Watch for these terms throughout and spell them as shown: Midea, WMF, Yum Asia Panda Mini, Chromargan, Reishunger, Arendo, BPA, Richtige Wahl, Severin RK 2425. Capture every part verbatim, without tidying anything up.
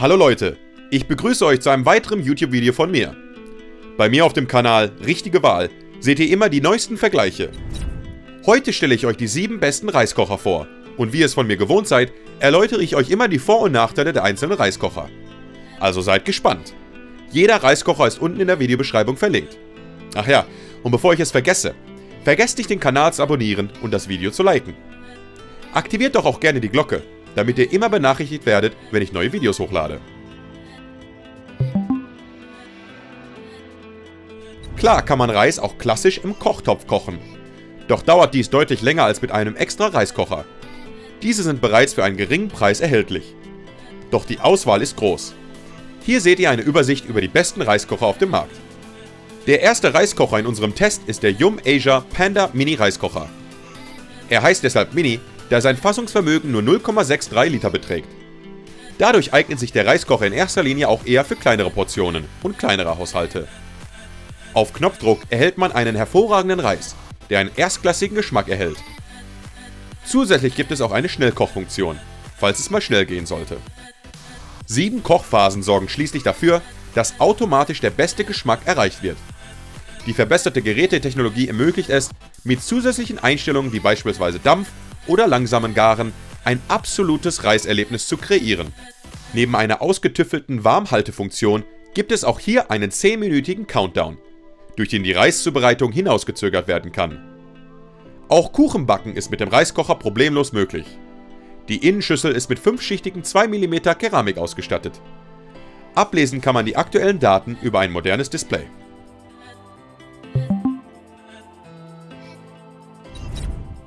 Hallo Leute, ich begrüße euch zu einem weiteren YouTube-Video von mir. Bei mir auf dem Kanal Richtige Wahl seht ihr immer die neuesten Vergleiche. Heute stelle ich euch die sieben besten Reiskocher vor und wie ihr es von mir gewohnt seid, erläutere ich euch immer die Vor- und Nachteile der einzelnen Reiskocher. Also seid gespannt. Jeder Reiskocher ist unten in der Videobeschreibung verlinkt. Ach ja, und bevor ich es vergesse, vergesst nicht den Kanal zu abonnieren und das Video zu liken. Aktiviert doch auch gerne die Glocke, damit ihr immer benachrichtigt werdet, wenn ich neue Videos hochlade. Klar kann man Reis auch klassisch im Kochtopf kochen. Doch dauert dies deutlich länger als mit einem extra Reiskocher. Diese sind bereits für einen geringen Preis erhältlich. Doch die Auswahl ist groß. Hier seht ihr eine Übersicht über die besten Reiskocher auf dem Markt. Der erste Reiskocher in unserem Test ist der Yum Asia Panda Mini Reiskocher. Er heißt deshalb Mini, da sein Fassungsvermögen nur null Komma dreiundsechzig Liter beträgt. Dadurch eignet sich der Reiskocher in erster Linie auch eher für kleinere Portionen und kleinere Haushalte. Auf Knopfdruck erhält man einen hervorragenden Reis, der einen erstklassigen Geschmack erhält. Zusätzlich gibt es auch eine Schnellkochfunktion, falls es mal schnell gehen sollte. Sieben Kochphasen sorgen schließlich dafür, dass automatisch der beste Geschmack erreicht wird. Die verbesserte Gerätetechnologie ermöglicht es, mit zusätzlichen Einstellungen wie beispielsweise Dampf oder langsamen Garen ein absolutes Reiserlebnis zu kreieren. Neben einer ausgetüftelten Warmhaltefunktion gibt es auch hier einen zehnminütigen Countdown, durch den die Reiszubereitung hinausgezögert werden kann. Auch Kuchenbacken ist mit dem Reiskocher problemlos möglich. Die Innenschüssel ist mit fünfschichtigen zwei Millimeter Keramik ausgestattet. Ablesen kann man die aktuellen Daten über ein modernes Display.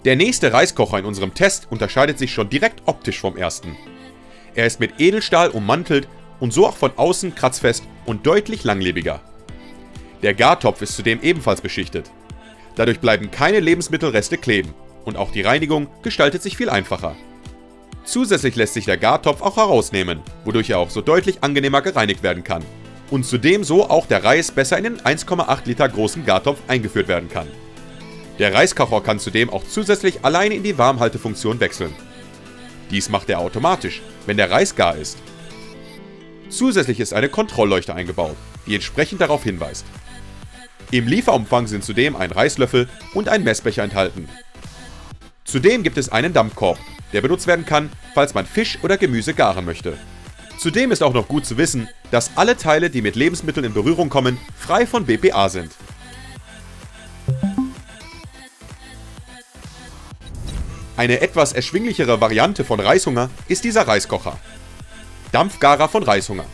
Der nächste Reiskocher in unserem Test unterscheidet sich schon direkt optisch vom ersten. Er ist mit Edelstahl ummantelt und so auch von außen kratzfest und deutlich langlebiger. Der Gartopf ist zudem ebenfalls beschichtet. Dadurch bleiben keine Lebensmittelreste kleben und auch die Reinigung gestaltet sich viel einfacher. Zusätzlich lässt sich der Gartopf auch herausnehmen, wodurch er auch so deutlich angenehmer gereinigt werden kann und zudem so auch der Reis besser in den eins Komma acht Liter großen Gartopf eingeführt werden kann. Der Reiskocher kann zudem auch zusätzlich alleine in die Warmhaltefunktion wechseln. Dies macht er automatisch, wenn der Reis gar ist. Zusätzlich ist eine Kontrollleuchte eingebaut, die entsprechend darauf hinweist. Im Lieferumfang sind zudem ein Reislöffel und ein Messbecher enthalten. Zudem gibt es einen Dampfkorb, der benutzt werden kann, falls man Fisch oder Gemüse garen möchte. Zudem ist auch noch gut zu wissen, dass alle Teile, die mit Lebensmitteln in Berührung kommen, frei von B P A sind. Eine etwas erschwinglichere Variante von Reishunger ist dieser Reiskocher. Dampfgarer von Reishunger.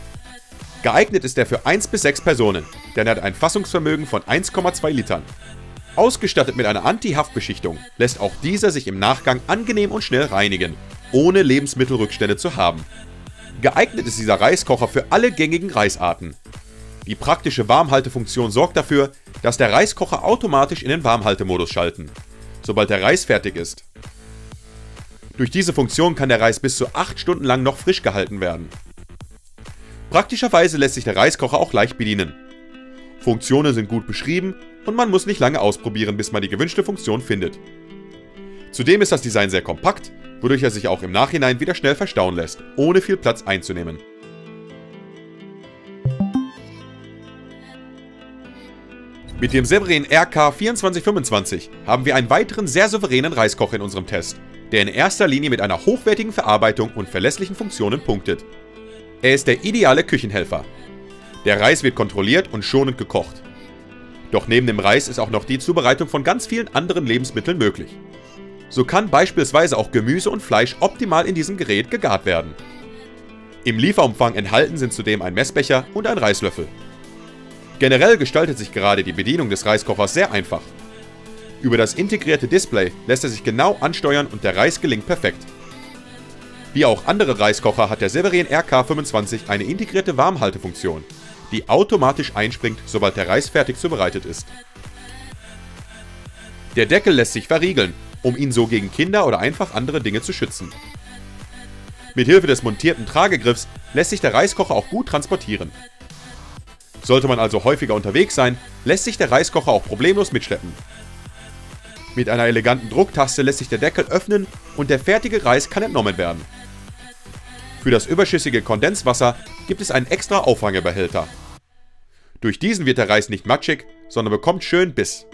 Geeignet ist er für eins bis sechs Personen, denn er hat ein Fassungsvermögen von eins Komma zwei Litern. Ausgestattet mit einer Anti-Haftbeschichtung lässt auch dieser sich im Nachgang angenehm und schnell reinigen, ohne Lebensmittelrückstände zu haben. Geeignet ist dieser Reiskocher für alle gängigen Reisarten. Die praktische Warmhaltefunktion sorgt dafür, dass der Reiskocher automatisch in den Warmhaltemodus schalten, sobald der Reis fertig ist. Durch diese Funktion kann der Reis bis zu acht Stunden lang noch frisch gehalten werden. Praktischerweise lässt sich der Reiskocher auch leicht bedienen. Funktionen sind gut beschrieben und man muss nicht lange ausprobieren, bis man die gewünschte Funktion findet. Zudem ist das Design sehr kompakt, wodurch er sich auch im Nachhinein wieder schnell verstauen lässt, ohne viel Platz einzunehmen. Mit dem Severin R K vierundzwanzig fünfundzwanzig haben wir einen weiteren sehr souveränen Reiskocher in unserem Test, der in erster Linie mit einer hochwertigen Verarbeitung und verlässlichen Funktionen punktet. Er ist der ideale Küchenhelfer. Der Reis wird kontrolliert und schonend gekocht. Doch neben dem Reis ist auch noch die Zubereitung von ganz vielen anderen Lebensmitteln möglich. So kann beispielsweise auch Gemüse und Fleisch optimal in diesem Gerät gegart werden. Im Lieferumfang enthalten sind zudem ein Messbecher und ein Reislöffel. Generell gestaltet sich gerade die Bedienung des Reiskochers sehr einfach. Über das integrierte Display lässt er sich genau ansteuern und der Reis gelingt perfekt. Wie auch andere Reiskocher hat der Severin R K fünfundzwanzig eine integrierte Warmhaltefunktion, die automatisch einspringt, sobald der Reis fertig zubereitet ist. Der Deckel lässt sich verriegeln, um ihn so gegen Kinder oder einfach andere Dinge zu schützen. Mithilfe des montierten Tragegriffs lässt sich der Reiskocher auch gut transportieren. Sollte man also häufiger unterwegs sein, lässt sich der Reiskocher auch problemlos mitschleppen. Mit einer eleganten Drucktaste lässt sich der Deckel öffnen und der fertige Reis kann entnommen werden. Für das überschüssige Kondenswasser gibt es einen extra Auffangebehälter. Durch diesen wird der Reis nicht matschig, sondern bekommt schön Biss.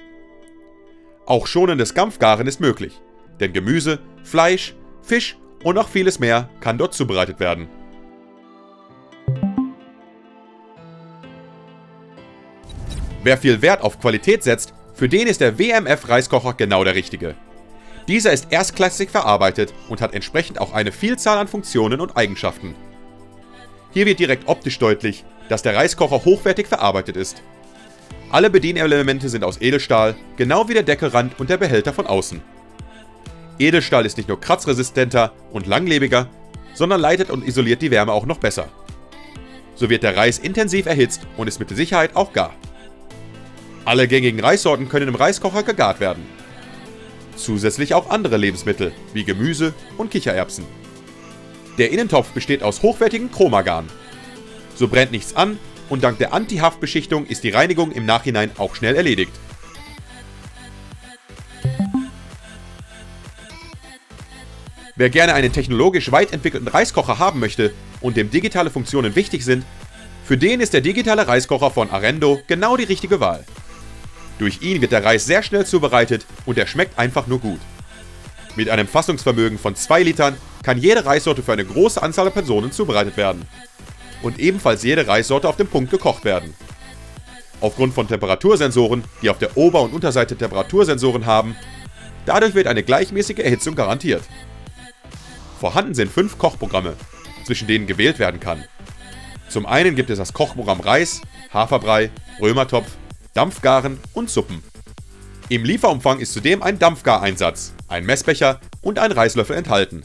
Auch schonendes Dampfgaren ist möglich, denn Gemüse, Fleisch, Fisch und noch vieles mehr kann dort zubereitet werden. Wer viel Wert auf Qualität setzt, für den ist der W M F-Reiskocher genau der richtige. Dieser ist erstklassig verarbeitet und hat entsprechend auch eine Vielzahl an Funktionen und Eigenschaften. Hier wird direkt optisch deutlich, dass der Reiskocher hochwertig verarbeitet ist. Alle Bedienelemente sind aus Edelstahl, genau wie der Deckelrand und der Behälter von außen. Edelstahl ist nicht nur kratzresistenter und langlebiger, sondern leitet und isoliert die Wärme auch noch besser. So wird der Reis intensiv erhitzt und ist mit Sicherheit auch gar. Alle gängigen Reissorten können im Reiskocher gegart werden. Zusätzlich auch andere Lebensmittel, wie Gemüse und Kichererbsen. Der Innentopf besteht aus hochwertigen Chromargan. So brennt nichts an und dank der Anti-Haftbeschichtung ist die Reinigung im Nachhinein auch schnell erledigt. Wer gerne einen technologisch weit entwickelten Reiskocher haben möchte und dem digitale Funktionen wichtig sind, für den ist der digitale Reiskocher von Arendo genau die richtige Wahl. Durch ihn wird der Reis sehr schnell zubereitet und er schmeckt einfach nur gut. Mit einem Fassungsvermögen von zwei Litern kann jede Reissorte für eine große Anzahl an Personen zubereitet werden. Und ebenfalls jede Reissorte auf dem Punkt gekocht werden. Aufgrund von Temperatursensoren, die auf der Ober- und Unterseite Temperatursensoren haben, dadurch wird eine gleichmäßige Erhitzung garantiert. Vorhanden sind fünf Kochprogramme, zwischen denen gewählt werden kann. Zum einen gibt es das Kochprogramm Reis, Haferbrei, Römertopf, Dampfgaren und Suppen. Im Lieferumfang ist zudem ein Dampfgareinsatz, ein Messbecher und ein Reislöffel enthalten.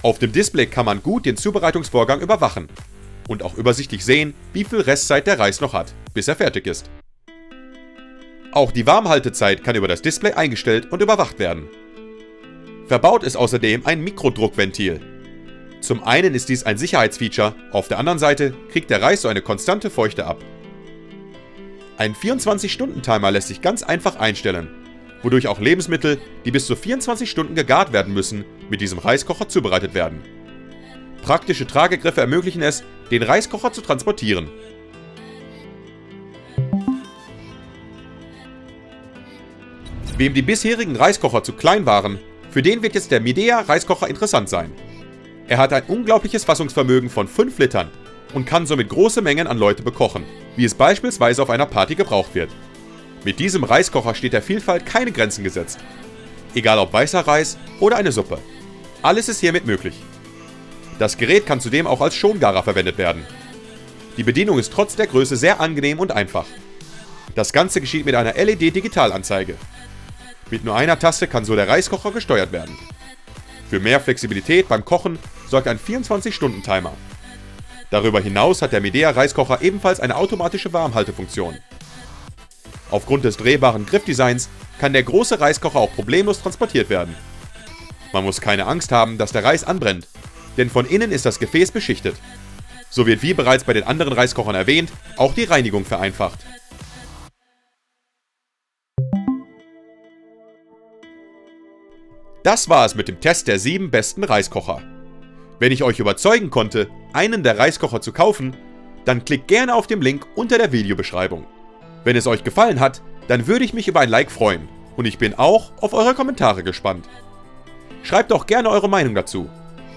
Auf dem Display kann man gut den Zubereitungsvorgang überwachen und auch übersichtlich sehen, wie viel Restzeit der Reis noch hat, bis er fertig ist. Auch die Warmhaltezeit kann über das Display eingestellt und überwacht werden. Verbaut ist außerdem ein Mikrodruckventil. Zum einen ist dies ein Sicherheitsfeature, auf der anderen Seite kriegt der Reis so eine konstante Feuchte ab. Ein vierundzwanzig-Stunden-Timer lässt sich ganz einfach einstellen, wodurch auch Lebensmittel, die bis zu vierundzwanzig Stunden gegart werden müssen, mit diesem Reiskocher zubereitet werden. Praktische Tragegriffe ermöglichen es, den Reiskocher zu transportieren. Wem die bisherigen Reiskocher zu klein waren, für den wird jetzt der Midea Reiskocher interessant sein. Er hat ein unglaubliches Fassungsvermögen von fünf Litern und kann somit große Mengen an Leute bekochen, wie es beispielsweise auf einer Party gebraucht wird. Mit diesem Reiskocher steht der Vielfalt keine Grenzen gesetzt. Egal ob weißer Reis oder eine Suppe. Alles ist hiermit möglich. Das Gerät kann zudem auch als Schongarer verwendet werden. Die Bedienung ist trotz der Größe sehr angenehm und einfach. Das Ganze geschieht mit einer L E D-Digitalanzeige. Mit nur einer Taste kann so der Reiskocher gesteuert werden. Für mehr Flexibilität beim Kochen sorgt ein vierundzwanzig-Stunden-Timer. Darüber hinaus hat der Midea Reiskocher ebenfalls eine automatische Warmhaltefunktion. Aufgrund des drehbaren Griffdesigns kann der große Reiskocher auch problemlos transportiert werden. Man muss keine Angst haben, dass der Reis anbrennt, denn von innen ist das Gefäß beschichtet. So wird, wie bereits bei den anderen Reiskochern erwähnt, auch die Reinigung vereinfacht. Das war es mit dem Test der sieben besten Reiskocher. Wenn ich euch überzeugen konnte, einen der Reiskocher zu kaufen, dann klickt gerne auf den Link unter der Videobeschreibung. Wenn es euch gefallen hat, dann würde ich mich über ein Like freuen und ich bin auch auf eure Kommentare gespannt. Schreibt auch gerne eure Meinung dazu.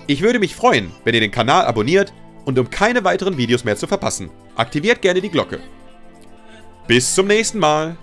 Ich würde mich freuen, wenn ihr den Kanal abonniert und um keine weiteren Videos mehr zu verpassen, aktiviert gerne die Glocke. Bis zum nächsten Mal!